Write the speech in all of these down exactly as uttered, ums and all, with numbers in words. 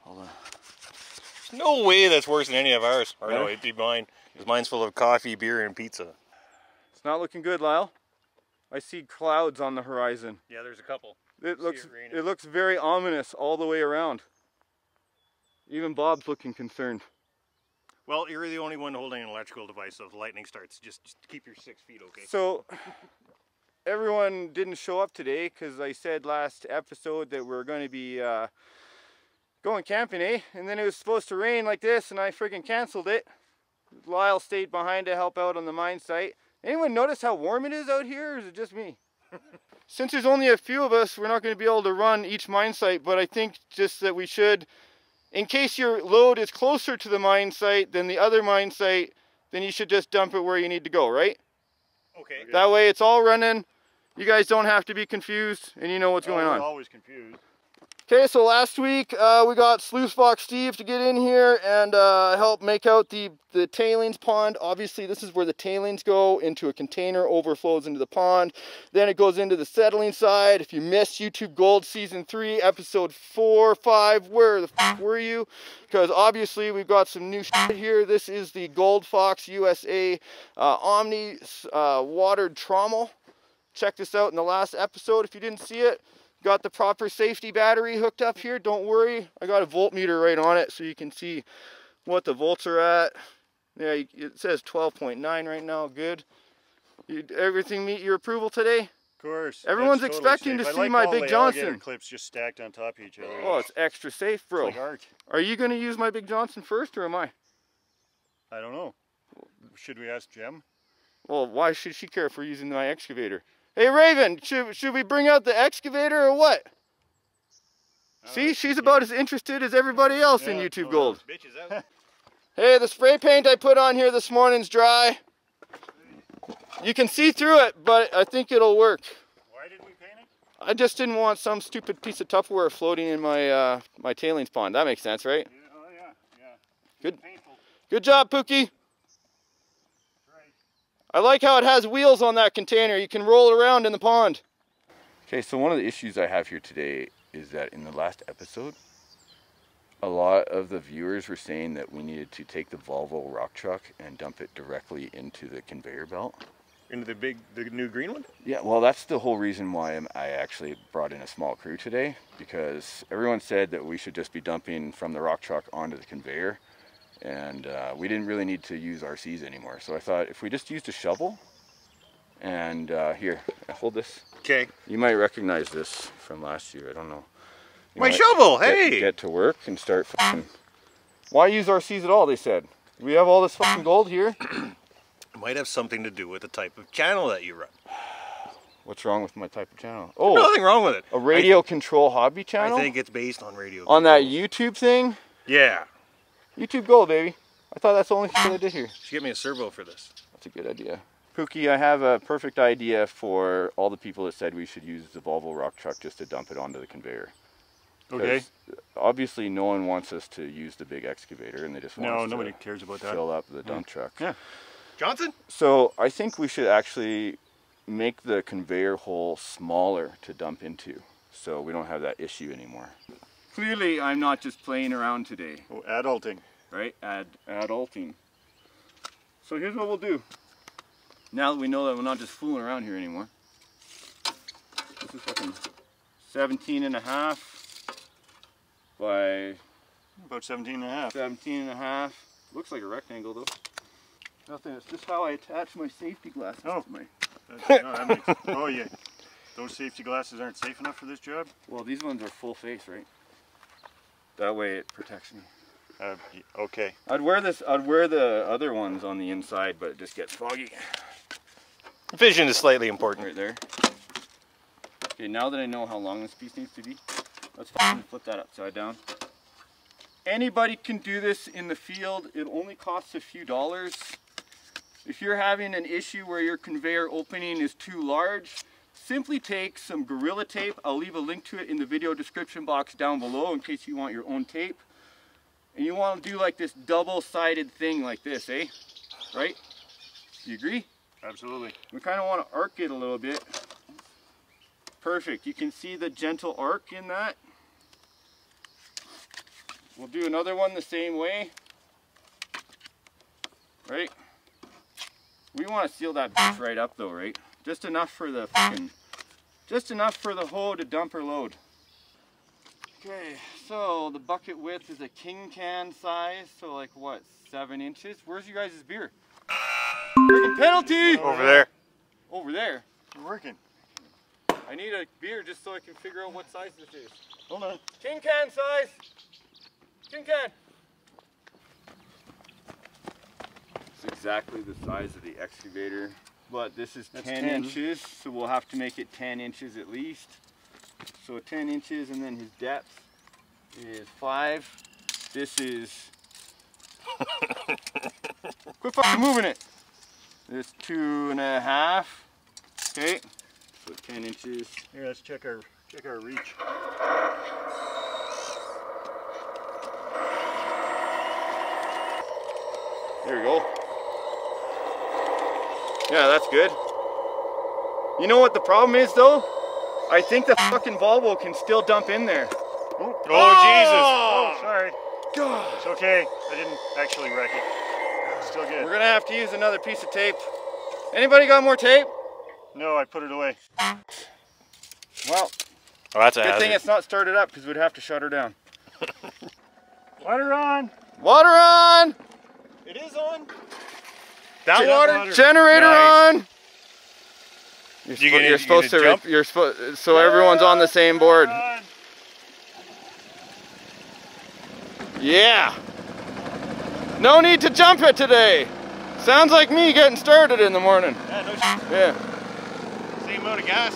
Hold on. There's no way that's worse than any of ours. Or no, it'd be mine. Because mine's full of coffee, beer, and pizza. It's not looking good, Lyle. I see clouds on the horizon. Yeah, there's a couple. It looks, it, it looks very ominous all the way around. Even Bob's looking concerned. Well, you're the only one holding an electrical device, so if lightning starts, just, just keep your six feet, okay? So, everyone didn't show up today because I said last episode that we're going to be uh, going camping, eh? And then it was supposed to rain like this, and I friggin' canceled it. Lyle stayed behind to help out on the mine site. Anyone notice how warm it is out here, or is it just me? Since there's only a few of us, we're not going to be able to run each mine site, but I think just that we should... In case your load is closer to the mine site than the other mine site, then you should just dump it where you need to go, right? Okay. That way it's all running. You guys don't have to be confused, and you know what's oh, going on. I'm always confused. Okay, so last week uh, we got Sluice Fox Steve to get in here and uh, help make out the, the tailings pond. Obviously, this is where the tailings go into a container, overflows into the pond. Then it goes into the settling side. If you missed YouTube Gold Season three, Episode four, five, where the f were you? Because obviously we've got some new shit here. This is the Gold Fox U S A uh, Omni uh, watered trommel. Check this out in the last episode if you didn't see it. Got the proper safety battery hooked up here, don't worry. I got a voltmeter right on it so you can see what the volts are at. Yeah, it says twelve point nine right now, good. You, everything meet your approval today? Of course. Everyone's totally expecting safe. to I see like my big Johnson. Clips just stacked on top of each other. Oh, it's extra safe, bro. It's like art. Are you gonna use my big Johnson first or am I? I don't know. Should we ask Jem? Well, why should she care for using my excavator? Hey Raven, should, should we bring out the excavator or what? Uh, See, she's about yeah. as interested as everybody else yeah, in YouTube Gold. Hey, the spray paint I put on here this morning's dry. You can see through it, but I think it'll work. Why did we paint it? I just didn't want some stupid piece of Tupperware floating in my uh, my tailings pond. That makes sense, right? Yeah, oh yeah, yeah. Good, good job, Pookie. I like how it has wheels on that container. You can roll around in the pond. Okay, so one of the issues I have here today is that in the last episode, a lot of the viewers were saying that we needed to take the Volvo rock truck and dump it directly into the conveyor belt. Into the big, the new green one? Yeah, well, that's the whole reason why I actually brought in a small crew today, because everyone said that we should just be dumping from the rock truck onto the conveyor. And uh, we didn't really need to use R Cs anymore. So I thought if we just used a shovel, and uh, here, hold this. Okay. You might recognize this from last year, I don't know. You My shovel, get, hey! Get to work and start fucking... Why use R Cs at all, they said. We have all this fucking gold here. It might have something to do with the type of channel that you run. What's wrong with my type of channel? Oh, there's nothing wrong with it. A radio I, control hobby channel? I think it's based on radio On control. That YouTube thing? Yeah. YouTube Gold, baby. I thought that's the only thing I did here. You should get me a servo for this. That's a good idea. Pookie, I have a perfect idea for all the people that said we should use the Volvo rock truck just to dump it onto the conveyor. Okay. Obviously, no one wants us to use the big excavator, and they just want no, us nobody to cares about that. fill up the dump yeah. truck. Yeah. Johnson? So I think we should actually make the conveyor hole smaller to dump into, so we don't have that issue anymore. Clearly, I'm not just playing around today. Oh, adulting. Right? Ad adulting. So here's what we'll do. Now that we know that we're not just fooling around here anymore. This is fucking seventeen and a half by... About seventeen and a half. seventeen and a half. Looks like a rectangle, though. Nothing. It's just how I attach my safety glasses oh. to my... That's, no, that makes... Oh, yeah. Those safety glasses aren't safe enough for this job? Well, these ones are full face, right? That way it protects me. Uh, okay. I'd wear this. I'd wear the other ones on the inside, but it just gets foggy. Vision is slightly important right there. Okay, now that I know how long this piece needs to be, let's flip that upside down. Anybody can do this in the field. It only costs a few dollars. If you're having an issue where your conveyor opening is too large, simply take some Gorilla tape. I'll leave a link to it in the video description box down below in case you want your own tape. And you want to do like this double-sided thing like this, eh? Right? You agree? Absolutely. We kind of want to arc it a little bit. Perfect. You can see the gentle arc in that. We'll do another one the same way, right? We want to seal that bitch right up though, right? Just enough for the fucking, just enough for the hoe to dump her load. Okay, so the bucket width is a king can size, so like what, seven inches? Where's you guys' beer? Freaking penalty! Over there. Over there? You're working. I need a beer just so I can figure out what size this is. Hold on. Tin can size. Tin can. It's exactly the size of the excavator, but this is ten inches, so we'll have to make it ten inches at least. So ten inches, and then his depth is five. This is... Quit fucking moving it. This two and a half. Okay. So ten inches. Here, let's check our check our reach. There we go. Yeah, that's good. You know what the problem is though? I think the fucking Volvo can still dump in there. Oh, oh, oh Jesus! Oh, sorry. God. It's okay. I didn't actually wreck it. It's still good. We're gonna have to use another piece of tape. Anybody got more tape? No, I put it away. Well, oh, that's a good hazard. Thing it's not started up because we'd have to shut her down. Water on! Water on! It is on! Down water, water! Generator nice. On! You're, you gonna, you're supposed to jump? You're supposed so water everyone's on the same board. On. Yeah! No need to jump it today! Sounds like me getting started in the morning. Yeah, no shit. Yeah. Load of gas.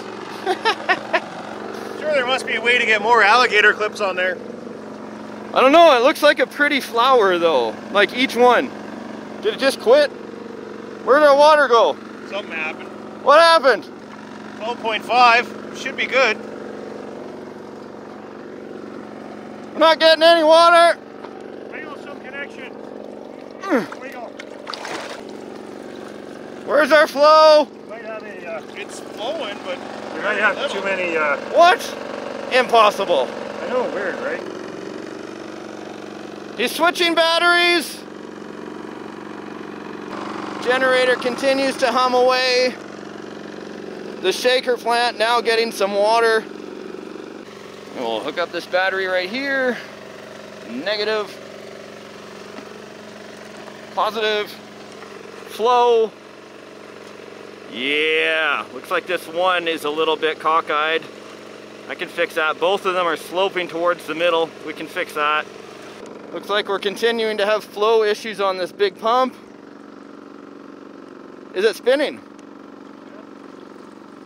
Sure, there must be a way to get more alligator clips on there. I don't know, it looks like a pretty flower though. Like each one. Did it just quit? Where did our water go? Something happened. What happened? twelve point five. Should be good. We're not getting any water. Wiggle some connection. Wiggle. Where's our flow? A, uh, it's flowing, but we might have little. Too many. Uh, what? Impossible. I know, weird, right? He's switching batteries. Generator continues to hum away. The shaker plant now getting some water. And we'll hook up this battery right here. Negative. Positive. Flow. Yeah, looks like this one is a little bit cockeyed. I can fix that. Both of them are sloping towards the middle. We can fix that. Looks like we're continuing to have flow issues on this big pump. Is it spinning?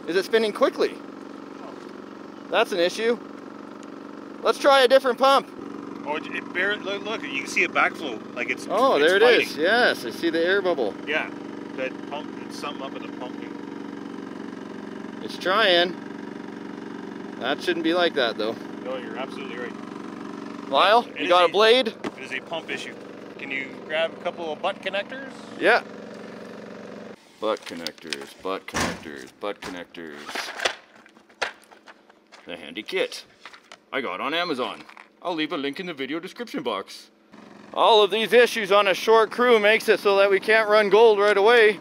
Is it spinning quickly? That's an issue. Let's try a different pump. Oh, it barely, look, look, you can see a backflow. Like it's. Oh, it's there it biting. Is. Yes, I see the air bubble. Yeah, that pump. It's something up in the pump. It's trying. That shouldn't be like that though. No, you're absolutely right. Lyle, it you got a, a blade? It is a pump issue. Can you grab a couple of butt connectors? Yeah. Butt connectors, butt connectors, butt connectors. The handy kit I got on Amazon. I'll leave a link in the video description box. All of these issues on a short crew makes it so that we can't run Gold right away.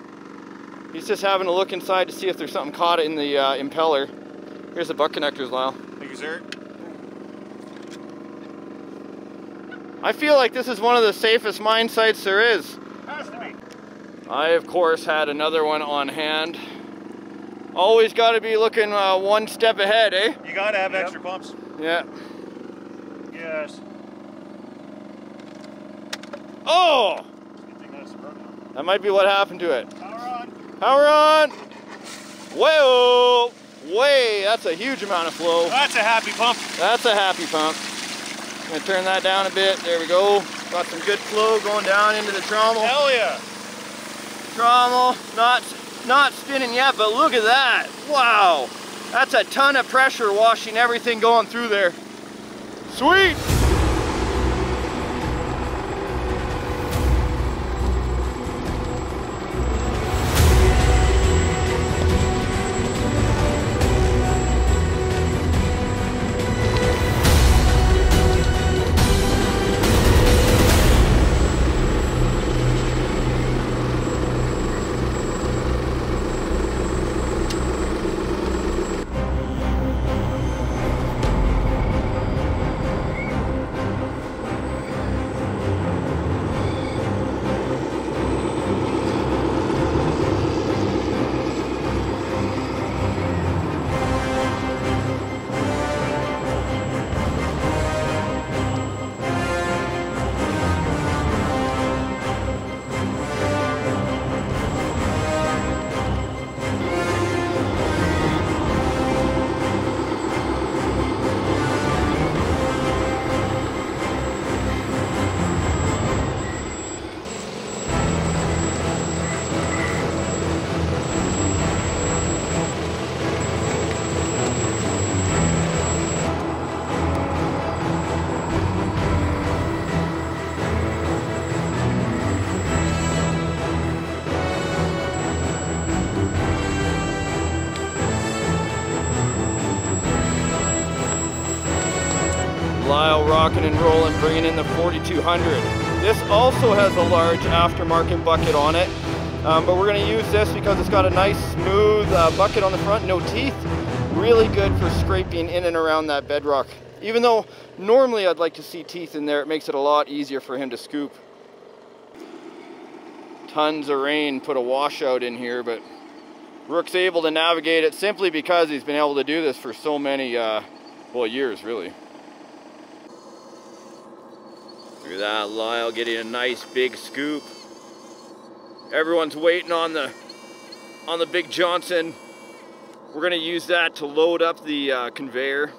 He's just having a look inside to see if there's something caught in the uh, impeller. Here's the butt connectors, Lyle. Thank you, sir. I feel like this is one of the safest mine sites there is. Has to be. I, of course, had another one on hand. Always got to be looking uh, one step ahead, eh? You got to have yep. extra pumps. Yeah. Yes. Oh! That might be what happened to it. Power on. Power on! Whoa! Way! That's a huge amount of flow. That's a happy pump. That's a happy pump. I'm gonna turn that down a bit. There we go. Got some good flow going down into the trommel. Hell yeah! Trommel, not not spinning yet, but look at that! Wow! That's a ton of pressure washing everything going through there. Sweet! Lyle rocking and rolling, bringing in the forty-two hundred. This also has a large aftermarket bucket on it, um, but we're going to use this because it's got a nice smooth uh, bucket on the front, no teeth. Really good for scraping in and around that bedrock. Even though normally I'd like to see teeth in there, it makes it a lot easier for him to scoop. Tons of rain put a washout in here, but Rook's able to navigate it simply because he's been able to do this for so many, uh, well, years really. Look at that, Lyle getting a nice big scoop. Everyone's waiting on the, on the big Johnson. We're gonna use that to load up the uh, conveyor.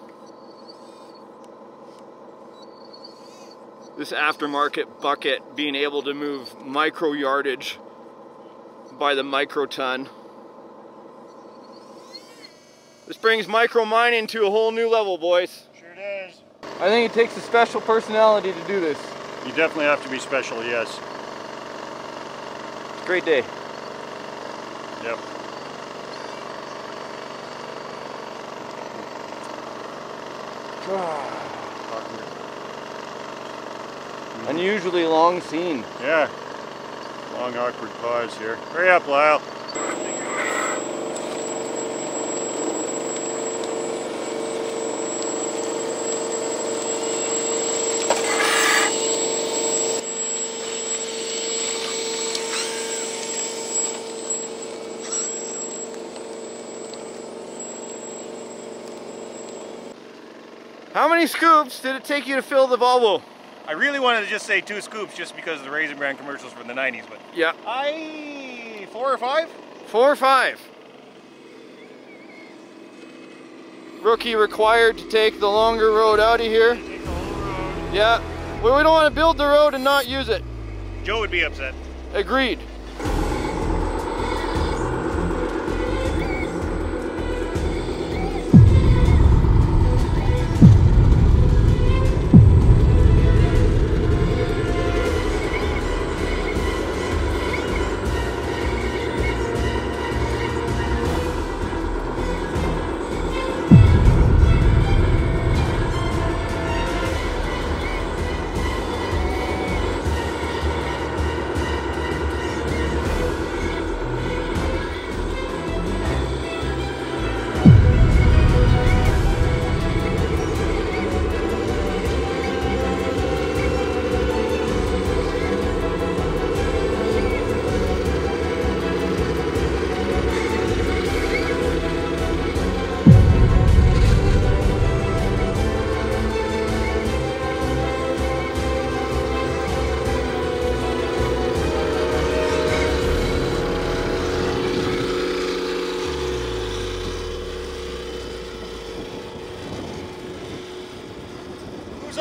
This aftermarket bucket being able to move micro yardage by the microton. This brings micro mining to a whole new level, boys. Sure does. I think it takes a special personality to do this. You definitely have to be special, yes. It's a great day. Yep. Ah. Unusually long scene. Yeah. Long awkward pause here. Hurry up, Lyle. How many scoops did it take you to fill the Volvo? I really wanted to just say two scoops just because of the Raisin Bran commercials from the nineties, but yeah, I four or five? Four or five. Rookie required to take the longer road out of here. Take the whole road. Yeah, well, we don't want to build the road and not use it. Joe would be upset. Agreed.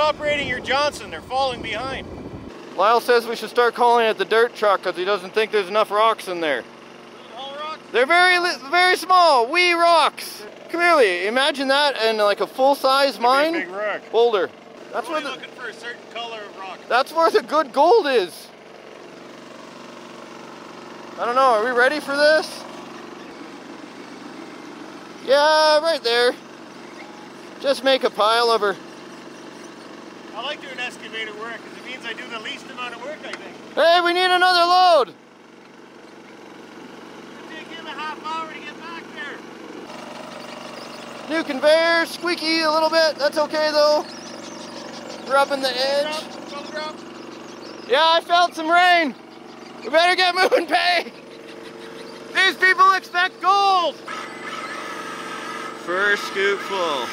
Operating your Johnson, they're falling behind. Lyle says we should start calling it the dirt truck because he doesn't think there's enough rocks in there. Rocks? They're very, very small, wee rocks. Clearly, imagine that and like a full-size mine big rock. Boulder. That's really where the, looking for a certain color of rock. That's where the good gold is. I don't know. Are we ready for this? Yeah, right there. Just make a pile of her. I like doing excavator work because it means I do the least amount of work, I think. Hey, we need another load! It'll take him a half hour to get back there. New conveyor, squeaky a little bit. That's okay though. Rubbing the edge. Drop, drop. Yeah, I felt some rain. We better get moving, Pay. These people expect gold. First scoop full.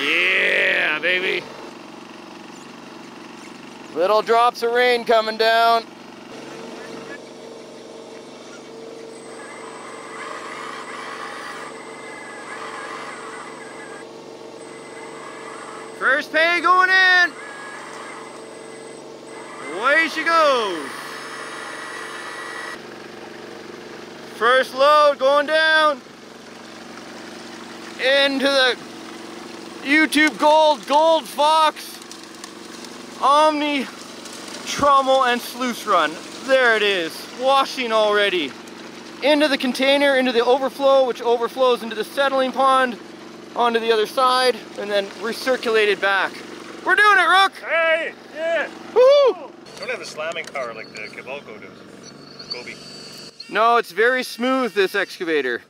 Yeah, baby. Little drops of rain coming down. First pay going in. Away she goes. First load going down. Into the YouTube Gold, Gold Fox, Omni, Trommel, and Sluice Run. There it is, washing already. into the container, into the overflow, which overflows into the settling pond, onto the other side, and then recirculated back. We're doing it, Rook! Hey! Yeah! Woohoo! I don't have a slamming power like the Kobelco does. Kobe. No, it's very smooth, this excavator.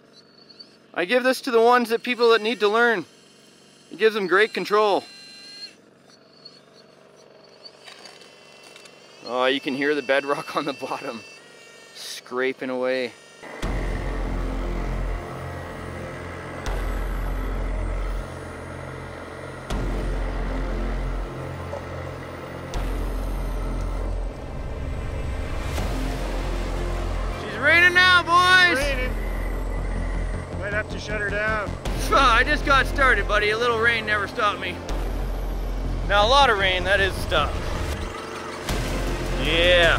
I give this to the ones that people that need to learn. It gives them great control. Oh, you can hear the bedrock on the bottom scraping away. Shut her down. I just got started, buddy. A little rain never stopped me. Now a lot of rain, that is stuff. Yeah.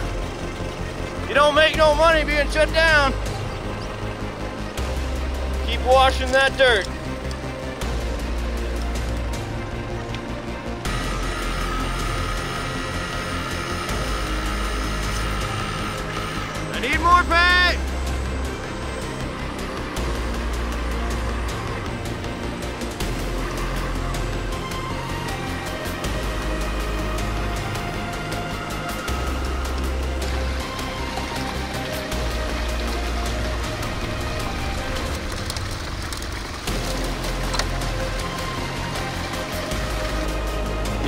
You don't make no money being shut down. Keep washing that dirt. I need more pay.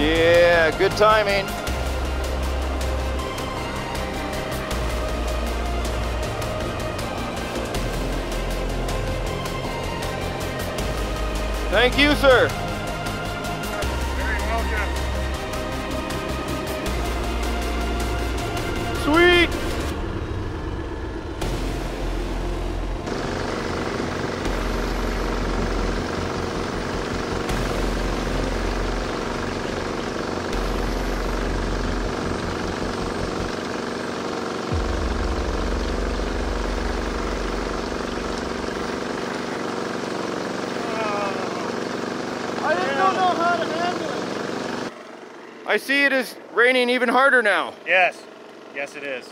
Yeah, good timing. Thank you, sir. Very welcome. Sweet. I see it is raining even harder now. Yes. Yes, it is.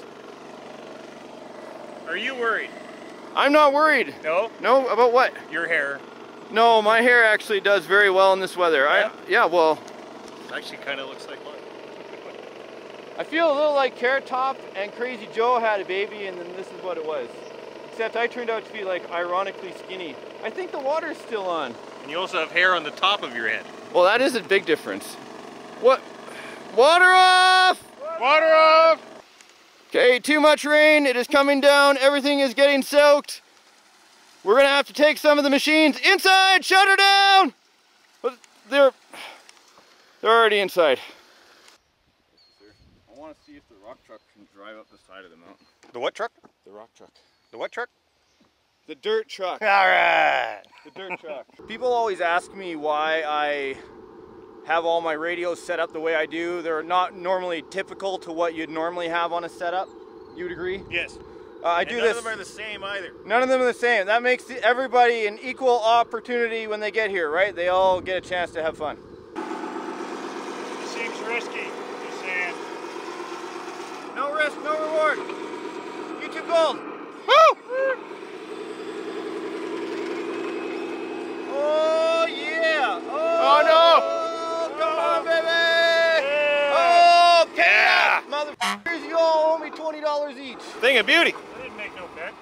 Are you worried? I'm not worried. No? No, about what? Your hair. No, my hair actually does very well in this weather. Yeah? I, yeah, well. It actually kind of looks like mine. I feel a little like Carrot Top and Crazy Joe had a baby, and then this is what it was. Except I turned out to be, like, ironically skinny. I think the water's still on. And you also have hair on the top of your head. Well, that is a big difference. What? Water off! Water off! Okay, too much rain. It is coming down. Everything is getting soaked. We're gonna have to take some of the machines inside. Shut her down! But they're they're already inside. I want to see if the rock truck can drive up the side of the mountain. The what truck? The rock truck. The what truck? The dirt truck. All right. The dirt truck. People always ask me why I have all my radios set up the way I do. They're not normally typical to what you'd normally have on a setup. You would agree? Yes. Uh, I and do none this. None of them are the same either. None of them are the same. That makes the, everybody an equal opportunity when they get here, right? They all get a chance to have fun. It seems risky, just saying. No risk, no reward. YouTube Gold. Woo! Oh yeah! Oh, oh no! Come on, baby! Yeah. Oh, yeah! Motherfuckers, you all owe me twenty dollars each. Thing of beauty. I didn't make no bet.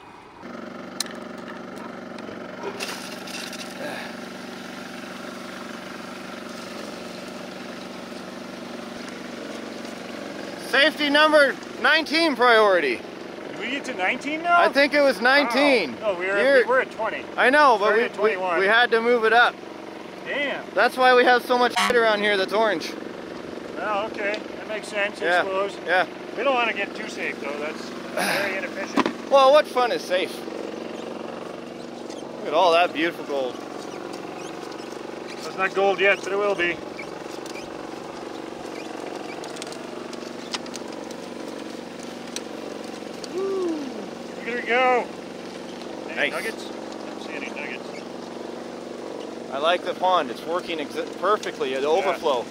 Safety number nineteen priority. Did we get to nineteen now? I think it was nineteen. Wow. No, we were, we were at twenty. I know, but we, we, we had to move it up. Damn. That's why we have so much shit around here that's orange. Oh, okay. That makes sense, I suppose. Yeah. We don't want to get too safe, though. That's very inefficient. Well, what fun is safe? Look at all that beautiful gold. It's not gold yet, but it will be. Woo. Here we go. Any nice. Nuggets? I don't see any nuggets. I like the pond, it's working ex perfectly, the yeah. overflow.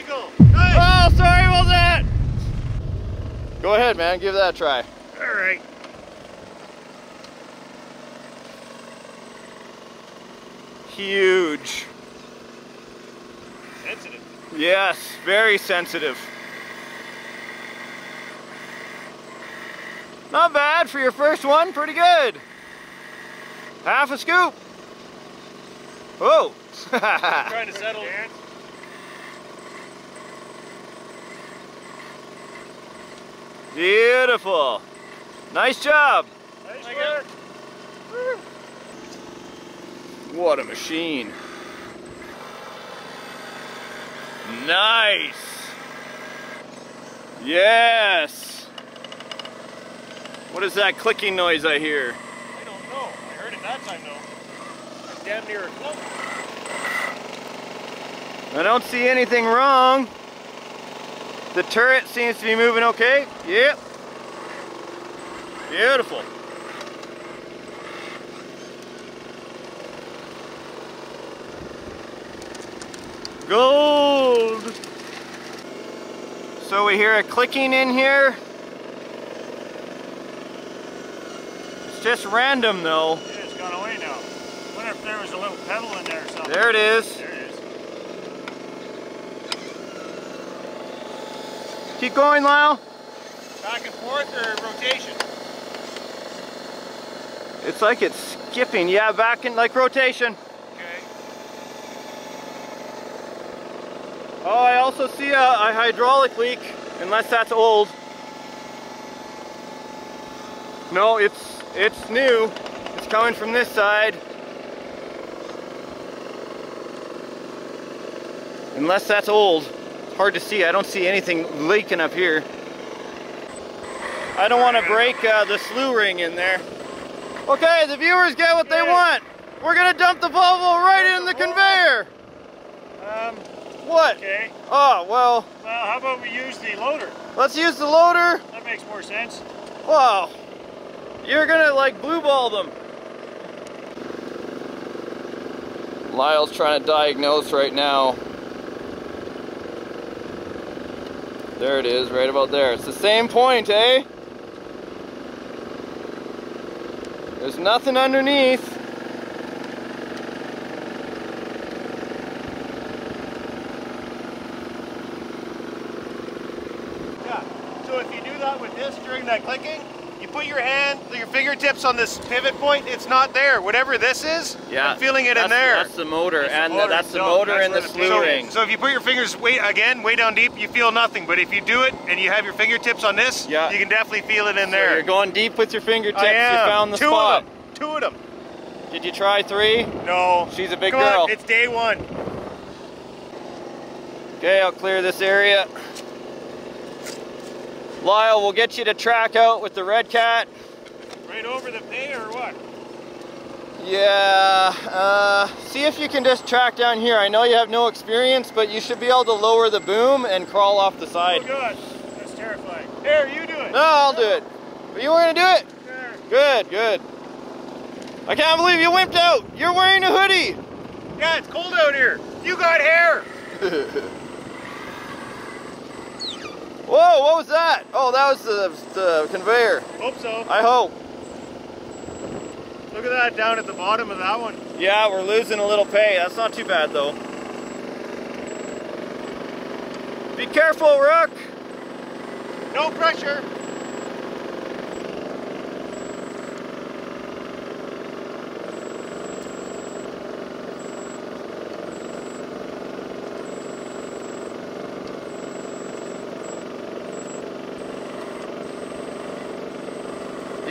angle. Nice. Oh, sorry about that. Go ahead, man. Give that a try. All right. Huge. Sensitive. Yes, very sensitive. Not bad for your first one, pretty good. Half a scoop. Whoa. Trying to settle. Beautiful. Nice job. Nice work. What a machine. Nice. Yes. What is that clicking noise I hear? I don't know. I heard it that time though. It's damn near a clump. I don't see anything wrong. The turret seems to be moving okay. Yep. Beautiful. Gold. So we hear a clicking in here. Just random though. Yeah, it's gone away now. I wonder if there was a little pedal in there or something. There it is. There it is. Keep going, Lyle. Back and forth or rotation? It's like it's skipping. Yeah, back and like rotation. Okay. Oh, I also see a, a hydraulic leak, unless that's old. No, it's It's new. It's coming from this side. Unless that's old. It's hard to see. I don't see anything leaking up here. I don't want to break uh, the slew ring in there. Okay, the viewers get what they want. We're going to dump the Volvo right in the conveyor. Um, what? Okay. Oh, well. Well, how about we use the loader? Let's use the loader. That makes more sense. Wow. You're gonna like blue ball them. Lyle's trying to diagnose right now. There it is, right about there. It's the same point, eh? There's nothing underneath. Yeah, so if you do that with this during that clicking, put your hand, your fingertips on this pivot point, it's not there. Whatever this is, yeah, I'm feeling it in there. That's the motor, that's and the motor. that's the motor that's and the slew ring. So if you put your fingers way, again, way down deep, you feel nothing. But if you do it and you have your fingertips on this, yeah, you can definitely feel it in so there. You're going deep with your fingertips. I am. You found the Two spot. Of them. Two of them. Did you try three? No. She's a big Come girl. On. It's day one. Okay, I'll clear this area. Lyle, we'll get you to track out with the Red Cat. Right over the pay or what? Yeah, uh, see if you can just track down here. I know you have no experience, but you should be able to lower the boom and crawl off the side. Oh gosh, that's terrifying. Here, you do it. No, I'll do it. But you were gonna do it? Sure. Good, good. I can't believe you wimped out. You're wearing a hoodie. Yeah, it's cold out here. You got hair. Whoa, what was that? Oh, that was the, the conveyor. Hope so. I hope. Look at that down at the bottom of that one. Yeah, we're losing a little pay. That's not too bad, though. Be careful, Rook. No pressure.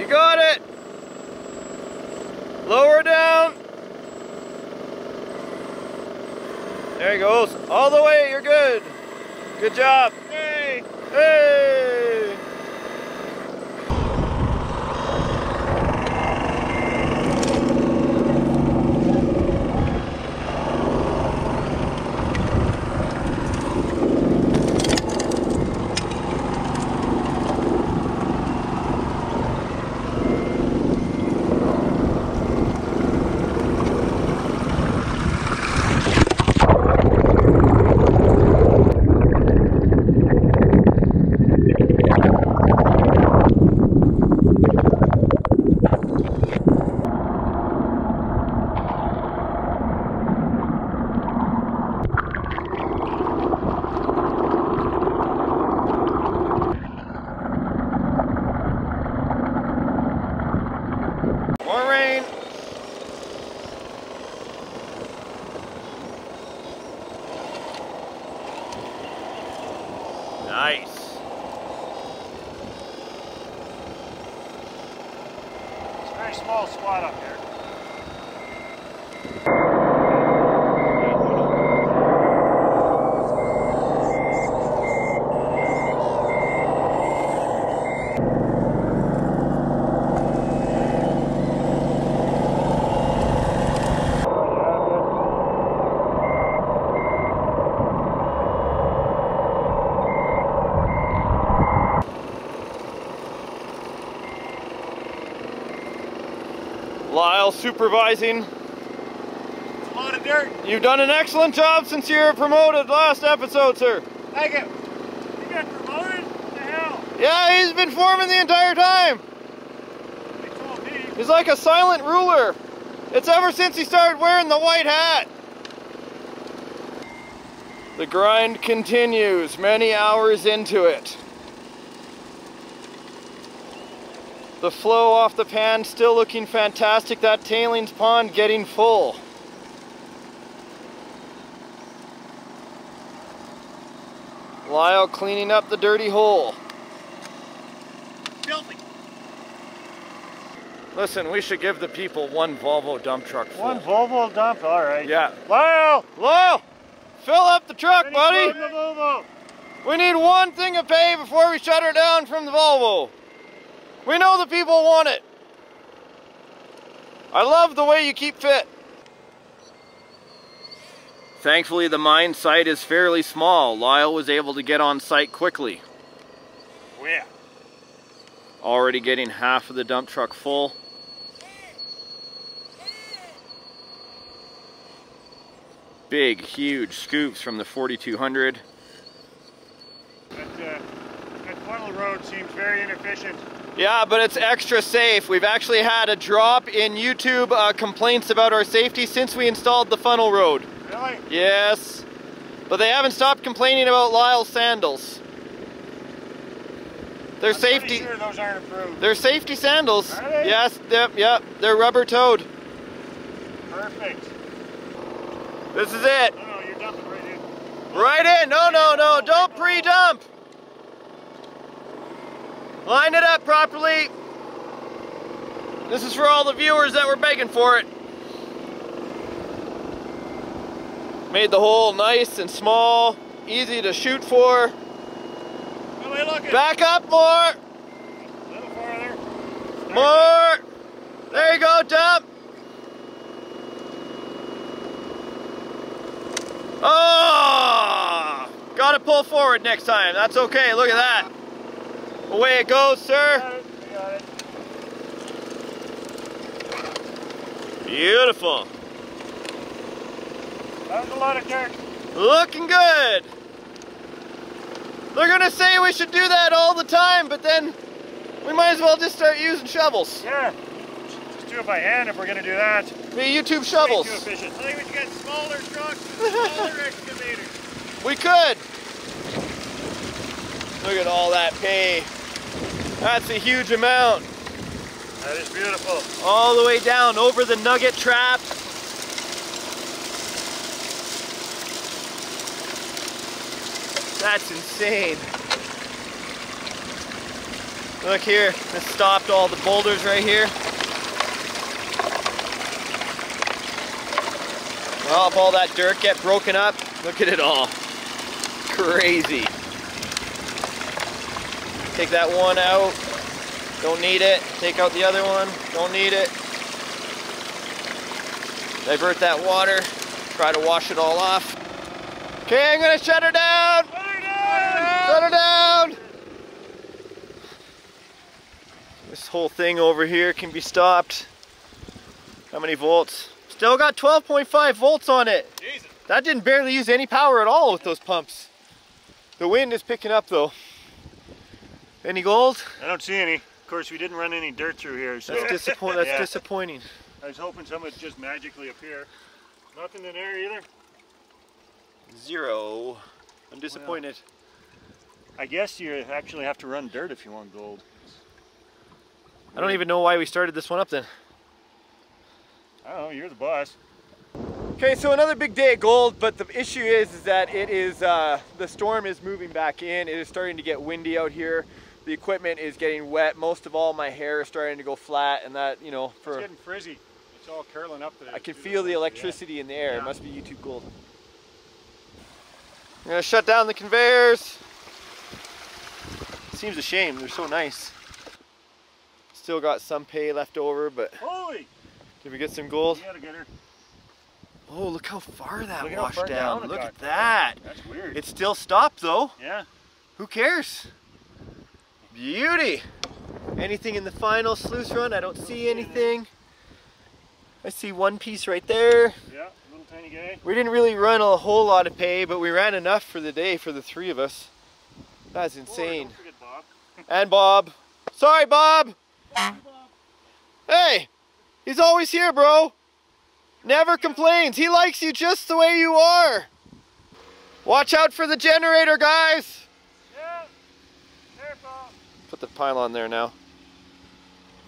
Got it! Lower down! There he goes. All the way, you're good! Good job! Hey! Hey! Lyle supervising. It's a lot of dirt. You've done an excellent job since you were promoted last episode, sir. Thank you. You got promoted? What the hell? Yeah, he's been foreman the entire time. They told me. He's like a silent ruler. It's ever since he started wearing the white hat. The grind continues many hours into it. The flow off the pan still looking fantastic, that tailings pond getting full. Lyle cleaning up the dirty hole. Filthy. Listen, we should give the people one Volvo dump truck full. One Volvo dump? All right. Yeah. Lyle! Lyle! Fill up the truck, Ready buddy! The Volvo. We need one thing of pay before we shut her down from the Volvo. We know the people want it. I love the way you keep fit. Thankfully, the mine site is fairly small. Lyle was able to get on site quickly. Yeah. Already getting half of the dump truck full. Big, huge scoops from the forty-two hundred. That, uh, that funnel road seems very inefficient. Yeah, but it's extra safe. We've actually had a drop in YouTube uh, complaints about our safety since we installed the funnel road. Really? Yes. But they haven't stopped complaining about Lyle's sandals. They're safety. I'm pretty sure those aren't approved. They're safety sandals. Are they? Yes. Yep. Yep. They're rubber-toed. Perfect. This is it. No, no, you're dumping right in. Right in. No, no, no. Don't pre-dump. Line it up properly. This is for all the viewers that were begging for it. Made the hole nice and small, easy to shoot for. Back up more. A little farther. More. There you go, dump. Oh, gotta pull forward next time. That's okay, look at that. Away it goes, sir. Got it. Got it. Beautiful. That was a lot of dirt. Looking good. They're gonna say we should do that all the time, but then we might as well just start using shovels. Yeah. Just do it by hand if we're gonna do that. The YouTube shovels. Way too efficient. I think we should get smaller trucks and smaller excavators. We could. Look at all that pay. That's a huge amount. That is beautiful. All the way down over the nugget trap. That's insane. Look here, it stopped all the boulders right here. Well, if all that dirt get broken up, look at it all. Crazy. Take that one out, don't need it. Take out the other one, don't need it. Divert that water, try to wash it all off. Okay, I'm gonna shut her down. Shut her down! Shut her down! This whole thing over here can be stopped. How many volts? Still got twelve point five volts on it. Jesus. That didn't barely use any power at all with those pumps. The wind is picking up though. Any gold? I don't see any. Of course, we didn't run any dirt through here. So. That's, disappoint that's yeah. disappointing. I was hoping some would just magically appear. Nothing in there either? Zero. I'm disappointed. Well, I guess you actually have to run dirt if you want gold. I don't even know why we started this one up then. I don't know, you're the boss. Okay, so another big day of gold, but the issue is, is that it is, uh, the storm is moving back in. It is starting to get windy out here. The equipment is getting wet. Most of all, my hair is starting to go flat, and that, you know, for... It's getting frizzy. It's all curling up there. I can feel the electricity yeah. in the air. Yeah. It must be YouTube Gold. We're gonna shut down the conveyors. Seems a shame, they're so nice. Still got some pay left over, but holy! Did we get some gold? Yeah, to get her. Oh, look how far that look washed down. down. Look at that. That's weird. It still stopped though. Yeah. Who cares? Beauty. Anything in the final sluice run? I don't see anything. I see one piece right there. Yeah, little tiny guy. We didn't really run a whole lot of pay, but we ran enough for the day for the three of us. That's insane. Oh, don't forget Bob. And Bob. Sorry, Bob. Sorry, Bob. Hey, he's always here, bro. Never complains. He likes you just the way you are. Watch out for the generator, guys. Yeah. Careful. Put the pylon there now.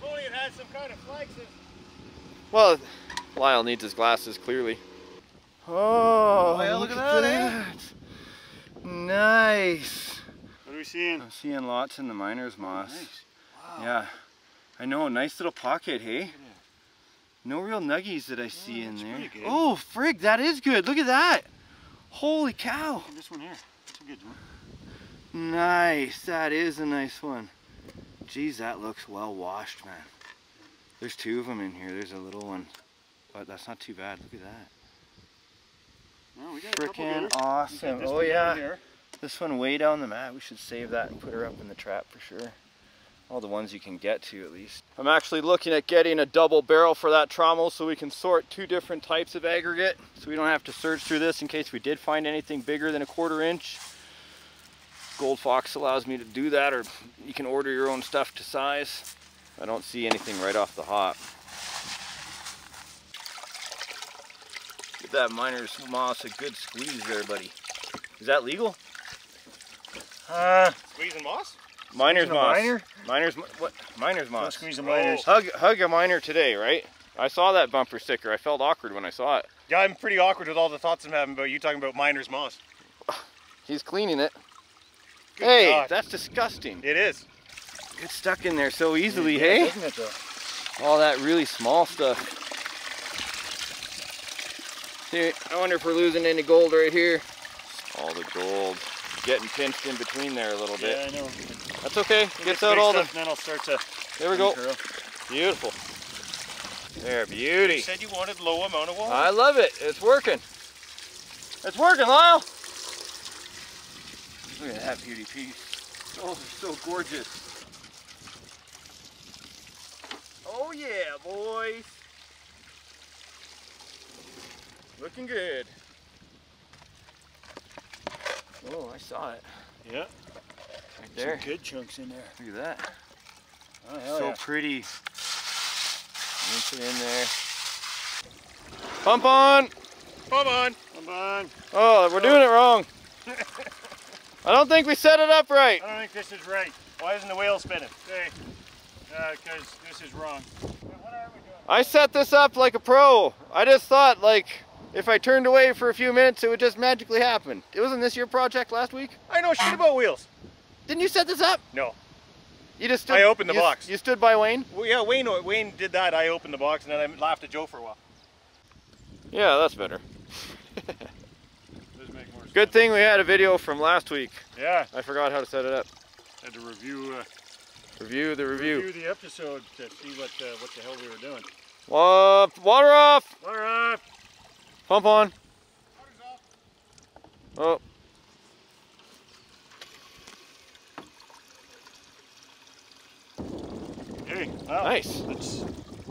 If only it had some kind of flag system. Well, Lyle needs his glasses, clearly. Oh, oh yeah, look, look at that. that. Nice. What are we seeing? I'm seeing lots in the miner's moss. Oh, nice. Wow. Yeah. I know, nice little pocket, hey? Yeah. No real nuggies that I see oh, in there. Good. Oh, frig, that is good. Look at that. Holy cow. And this one here. That's a good one. Nice. That is a nice one. Geez, that looks well washed, man. There's two of them in here. There's a little one. But that's not too bad. Look at that. No, we got frickin' awesome. Oh, yeah. Here. This one way down the mat. We should save that and put her up in the trap for sure. All the ones you can get to, at least. I'm actually looking at getting a double barrel for that trommel so we can sort two different types of aggregate so we don't have to search through this in case we did find anything bigger than a quarter inch. Gold Fox allows me to do that, or you can order your own stuff to size. I don't see anything right off the hop. Give that miner's moss a good squeeze there, buddy. Is that legal? Uh, Squeezing moss? Miner's moss. Miner? Miner's what? Miner's moss. Don't squeeze the miners. Oh. Hug, hug a miner today, right? I saw that bumper sticker. I felt awkward when I saw it. Yeah, I'm pretty awkward with all the thoughts I'm having about you talking about miner's moss. He's cleaning it. Good hey, God. That's disgusting. It is. It's stuck in there so easily, it is, hey? Isn't it though? All that really small stuff. Dude, I wonder if we're losing any gold right here. All the gold. Getting pinched in between there a little bit. Yeah, I know. That's okay. Gets out all the. Then I'll start to. There we go. Curl. Beautiful. There, beauty. You said you wanted low amount of water. I love it. It's working. It's working, Lyle. Look at that beauty piece. Oh, they're so gorgeous. Oh yeah, boys. Looking good. Oh, I saw it. Yeah. Right there. Some good chunks in there. Look at that. Oh, hell so yeah. pretty. Rinse it in there. Pump on! Pump on! Pump on! Oh, we're oh. doing it wrong. I don't think we set it up right. I don't think this is right. Why isn't the wheel spinning? Hey, uh, because this is wrong. What are we doing? I set this up like a pro. I just thought, like, if I turned away for a few minutes, it would just magically happen. It wasn't this your project last week? I know shit about wheels. Didn't you set this up? No. You just stood, I opened the you, box. You stood by Wayne? Well, yeah, Wayne Wayne did that. I opened the box and then I laughed at Joe for a while. Yeah, that's better. Make more good thing we had a video from last week. Yeah. I forgot how to set it up. Had to review. Uh, review the review. Review the episode to see what uh, what the hell we were doing. Uh, water off! Water off! Pump on. Oh. Hey, wow. Nice. That's...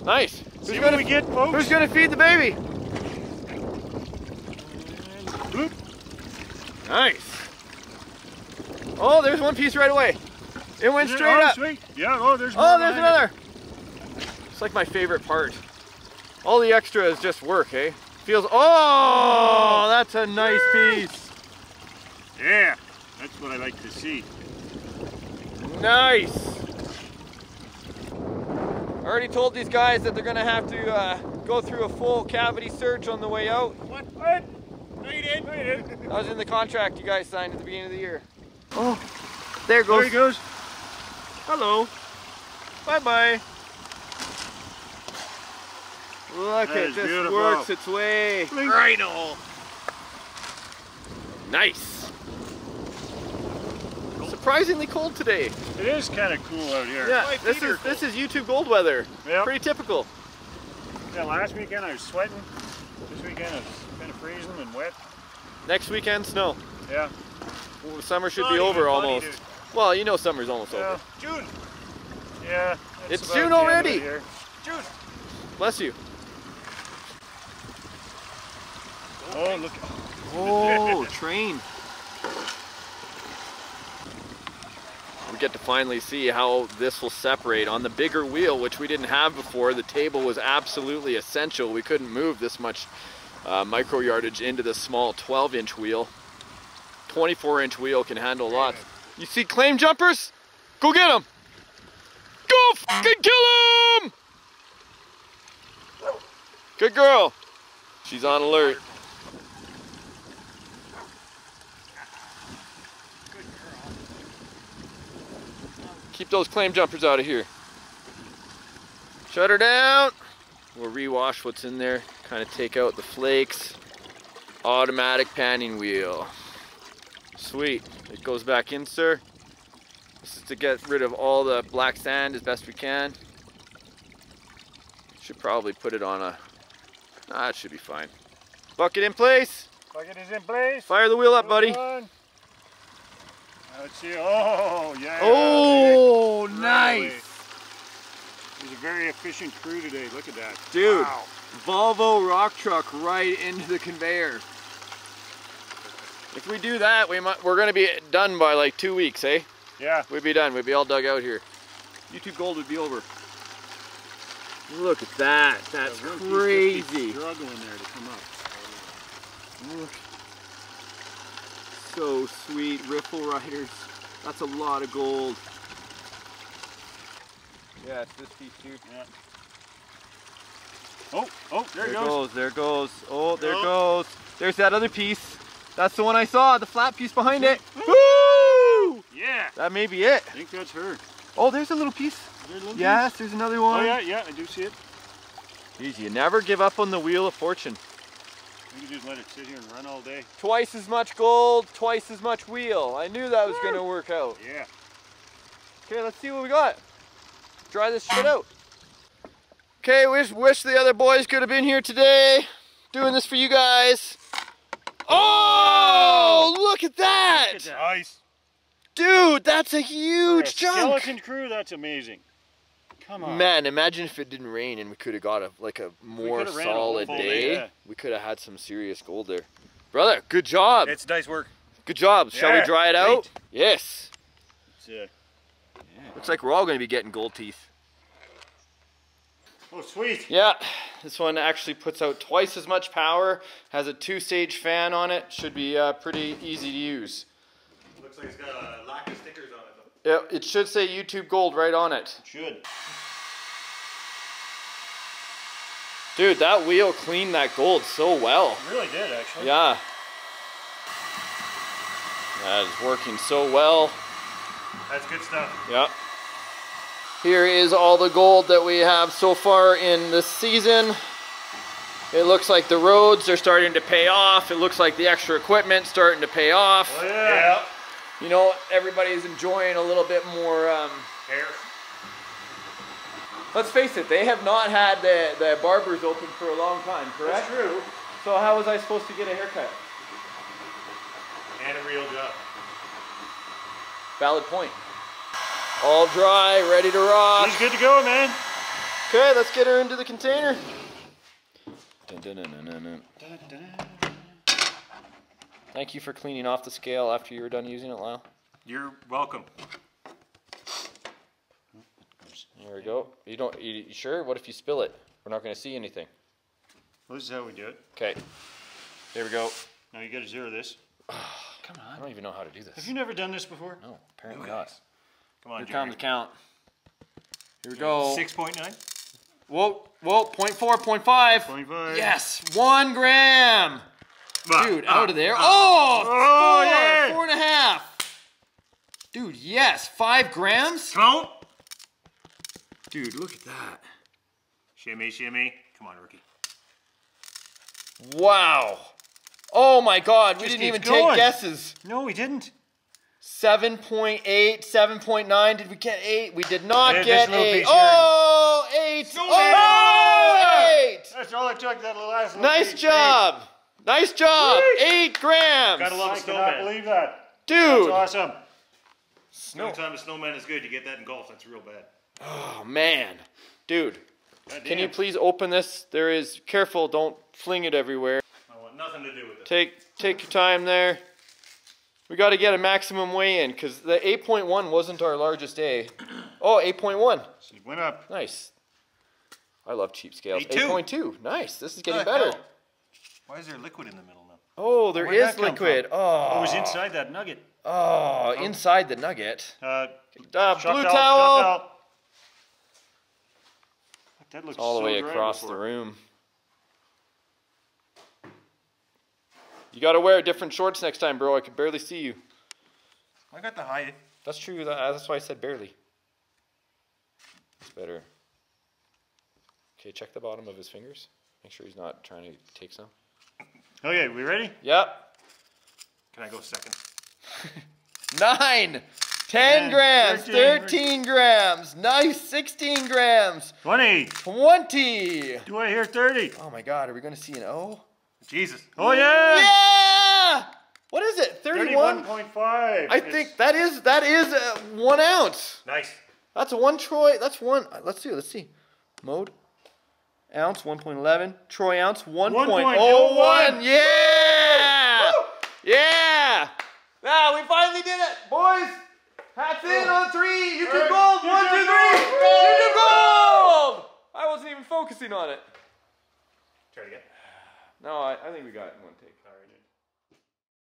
Nice. Who's gonna, we get, folks? Who's gonna feed the baby? And... Nice. Oh, there's one piece right away. It went Is straight it up. Sweet? Yeah. Oh, there's. Oh, there's another. It. It's like my favorite part. All the extra is just work, eh? Feels, oh, that's a nice piece. Yeah, that's what I like to see. Nice. I already told these guys that they're going to have to uh, go through a full cavity search on the way out. What? What? No, you didn't. No, you didn't. That was in the contract you guys signed at the beginning of the year. Oh, there it goes. There he goes. Hello. Bye-bye. Look at this, works its way right on. Nice. Surprisingly cold today. It is kind of cool out here. Yeah, this is this is YouTube Gold weather. Yep. Pretty typical. Yeah, last weekend I was sweating. This weekend it's kind of freezing and wet. Next weekend snow. Yeah. Well, summer should be over almost. Dude. Well, you know summer's almost yeah. over. June. Yeah. It's, it's June already. Here. June. Bless you. Oh look! Oh, train. We get to finally see how this will separate on the bigger wheel, which we didn't have before. The table was absolutely essential. We couldn't move this much uh, micro yardage into this small twelve inch wheel. twenty-four inch wheel can handle a lot. You see claim jumpers? Go get them! Go fucking kill them! Good girl. She's on alert. Keep those claim jumpers out of here. Shut her down. We'll rewash what's in there, kind of take out the flakes. Automatic panning wheel. Sweet. It goes back in, sir. This is to get rid of all the black sand as best we can. Should probably put it on a... Ah, it should be fine. Bucket in place. Bucket is in place. Fire the wheel up, buddy. Let's see. Oh, yeah. Oh, yeah. Nice. It was a very efficient crew today. Look at that. Dude, wow. Volvo rock truck right into the conveyor. If we do that, we might, we're going to be done by like two weeks, eh? Yeah. We'd be done. We'd be all dug out here. YouTube Gold would be over. Look at that. That's yeah, crazy. Struggling there to come up. Look. So sweet, riffle riders. That's a lot of gold. Yeah, it's this piece here. Yeah. Oh, oh, there, there it goes. goes. There goes. Oh, there oh. goes. There's that other piece. That's the one I saw, the flat piece behind it. Woo! Yeah. That may be it. I think that's her. Oh, there's a little piece. There's a little yes, piece. There's another one. Oh yeah, yeah, I do see it. Jeez, you never give up on the wheel of fortune. You can just let it sit here and run all day. Twice as much gold, twice as much wheel. I knew that was going to work out. Yeah. Okay, let's see what we got. Dry this shit out. Okay, wish, wish the other boys could have been here today. Doing this for you guys. Oh, look at that. Look at that. Nice. Dude, that's a huge a chunk. Skeleton crew, that's amazing. Come on. Man, imagine if it didn't rain and we could have got a like a more solid a day. Yeah. We could have had some serious gold there. Brother, good job. It's nice work. Good job. Shall yeah, we dry it great. out? Yes. Yeah. Looks like we're all going to be getting gold teeth. Oh, sweet. Yeah. This one actually puts out twice as much power. Has a two-stage fan on it. Should be uh, pretty easy to use. Looks like it's got a lack of stickers on it. Yeah, it should say YouTube Gold right on it. It should. Dude, that wheel cleaned that gold so well. It really did, actually. Yeah. That is working so well. That's good stuff. Yeah. Here is all the gold that we have so far in this season. It looks like the roads are starting to pay off. It looks like the extra equipment's starting to pay off. Oh, yeah. yeah. You know, everybody's enjoying a little bit more um, air. Let's face it, they have not had the, the barbers open for a long time, correct? That's true. So how was I supposed to get a haircut? And a real job. Valid point. All dry, ready to rock. She's good to go, man. Okay, let's get her into the container. Dun, dun, dun, dun, dun. Dun, dun. Thank you for cleaning off the scale after you were done using it, Lyle. You're welcome. There we go. You don't, you, you sure? What if you spill it? We're not going to see anything. Well, this is how we do it. Okay. There we go. Now you got to zero this. Come on. I don't even know how to do this. Have you never done this before? No, apparently okay. not. Come on, Here Jerry. comes the count. Here we go. six point nine. Whoa, whoa, point four, point five. point five. Yes, one gram. Dude, uh, out of there. Uh, oh, oh four, yeah. four and a half. Dude, yes, five grams. Count. Dude, look at that. Shimmy, shimmy. Come on, Rookie. Wow. Oh my God, we Just didn't even going. take guesses. No, we didn't. seven point eight, seven point nine, did we get eight? We did not There's get eight. Oh, eight. So oh, eight. That's all it took, that last little Nice piece. job. Eight. Nice job. Whee! Eight grams. Gotta love I snowman. cannot believe that. Dude. That's awesome. Snow. Every time a snowman is good, you get that in golf, that's real bad. Oh, man. Dude, can you please open this? There is, careful, don't fling it everywhere. I want nothing to do with it. Take, take your time there. We got to get a maximum weigh-in because the eight point one wasn't our largest day. Oh, eight point one. So it went up. Nice. I love cheap scales. eight point two. Nice. This is getting better. Hell? Why is there liquid in the middle now? Oh, there Where'd is liquid. Oh. It was inside that nugget. Oh, oh. inside the nugget. Uh, uh, blue towel. towel. That looks it's all so the way across before. the room. You gotta wear different shorts next time, bro. I can barely see you. I got the height. That's true. That's why I said barely. It's better. Okay, check the bottom of his fingers. Make sure he's not trying to take some. Okay, we ready? Yep. Can I go second? Nine! ten grams, thirteen grams, nice, sixteen grams. twenty. twenty. Do I hear thirty? Oh my God, are we gonna see an O? Jesus. Oh yeah. Yeah. What is it, thirty-one? thirty-one point five. I it's... think that is, that is uh, one ounce. Nice. That's one Troy, that's one, let's see, let's see. Mode, ounce, one point eleven, Troy ounce, one point oh one, yeah. Woo! Yeah. Now we finally did it, boys. Hats in on three, you can gold, one, two, three, you can gold! I wasn't even focusing on it. Try it again. No, I, I think we got it in one take. All right.